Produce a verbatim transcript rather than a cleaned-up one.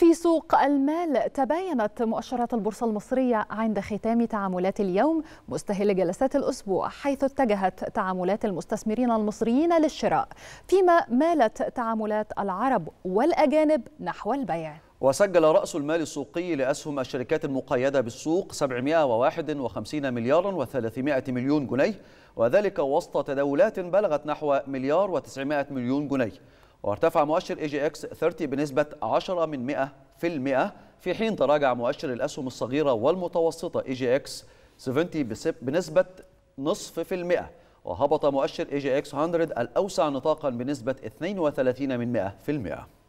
في سوق المال تباينت مؤشرات البورصة المصرية عند ختام تعاملات اليوم مستهل جلسات الأسبوع، حيث اتجهت تعاملات المستثمرين المصريين للشراء، فيما مالت تعاملات العرب والأجانب نحو البيع. وسجل رأس المال السوقي لأسهم الشركات المقيدة بالسوق سبعمئة وواحد وخمسين مليار وثلاثمئة مليون جنيه، وذلك وسط تداولات بلغت نحو مليار وتسعمئة مليون جنيه. وارتفع مؤشر إي جي إكس ثلاثين بنسبة عشرة من مئة في المئة، في حين تراجع مؤشر الأسهم الصغيرة والمتوسطة إي جي إكس سبعين بنسبة نصف في المئة، وهبط مؤشر إي جي إكس مئة الأوسع نطاقا بنسبة اثنين وثلاثين من مئة في المئة.